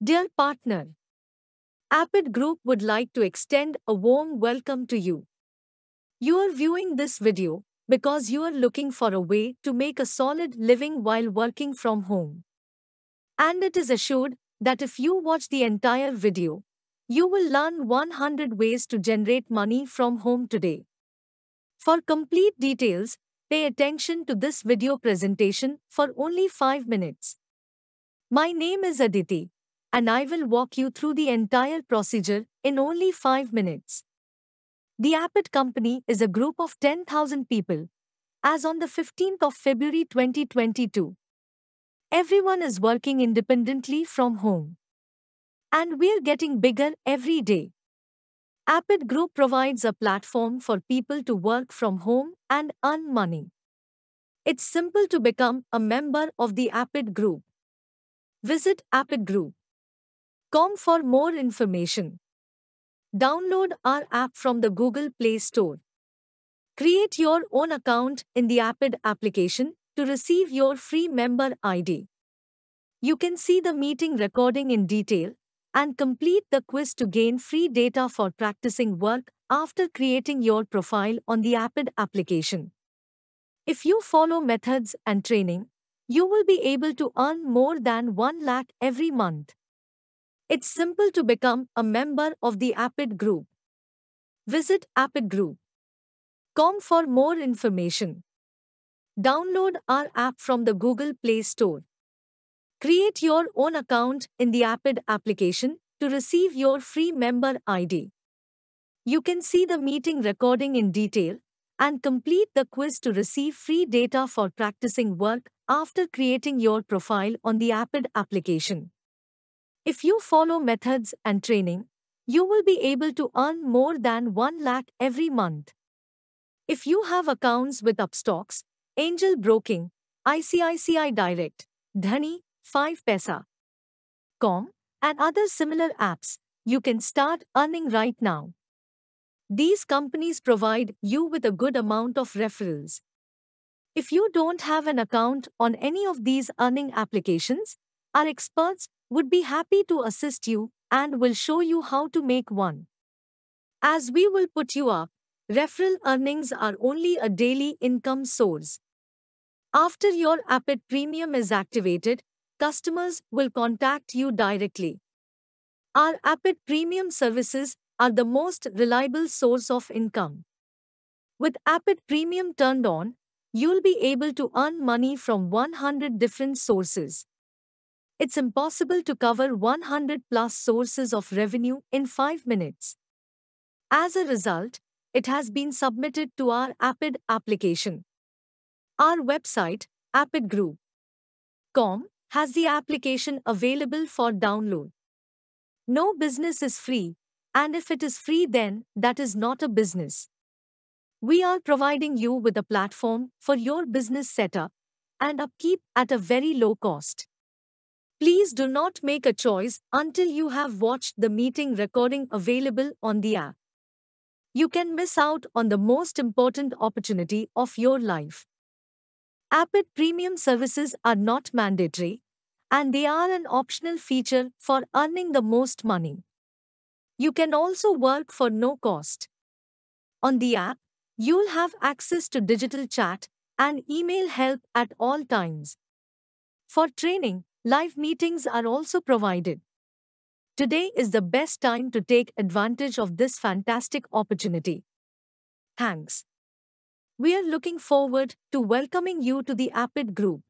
Dear partner, APID Group would like to extend a warm welcome to you. You are viewing this video because you are looking for a way to make a solid living while working from home. And it is assured that if you watch the entire video, you will learn 100 ways to generate money from home today. For complete details, pay attention to this video presentation for only 5 minutes. My name is Aditi, and I will walk you through the entire procedure in only 5 minutes. The APID company is a group of 10,000 people, as on the 15th of February 2022. Everyone is working independently from home. And we're getting bigger every day. APID Group provides a platform for people to work from home and earn money. It's simple to become a member of the APID Group. Visit apidgroup.com for more information. Download our app from the Google Play Store. Create your own account in the APID application to receive your free member ID. You can see the meeting recording in detail and complete the quiz to gain free data for practicing work after creating your profile on the APID application. If you follow methods and training, you will be able to earn more than 1 lakh every month. It's simple to become a member of the APID Group. Visit apidgroup.com for more information. Download our app from the Google Play Store. Create your own account in the APID application to receive your free member ID. You can see the meeting recording in detail and complete the quiz to receive free data for practicing work after creating your profile on the APID application. If you follow methods and training, you will be able to earn more than 1 lakh every month. If you have accounts with Upstox, Angel Broking, ICICI Direct, Dhani, 5paisa.com, and other similar apps, you can start earning right now. These companies provide you with a good amount of referrals. If you don't have an account on any of these earning applications, our experts would be happy to assist you and will show you how to make one. As we will put you up, referral earnings are only a daily income source. After your APID Premium is activated, customers will contact you directly. Our APID Premium services are the most reliable source of income. With APID Premium turned on, you'll be able to earn money from 100 different sources. It's impossible to cover 100 plus sources of revenue in 5 minutes. As a result, it has been submitted to our APID application. Our website, apidgroup.com, has the application available for download. No business is free, and if it is free, then that is not a business. We are providing you with a platform for your business setup and upkeep at a very low cost. Please do not make a choice until you have watched the meeting recording available on the app. You can miss out on the most important opportunity of your life. APID Premium services are not mandatory, and they are an optional feature for earning the most money. You can also work for no cost. On the app, you'll have access to digital chat and email help at all times. For training, live meetings are also provided. Today is the best time to take advantage of this fantastic opportunity. Thanks. We are looking forward to welcoming you to the APID Group.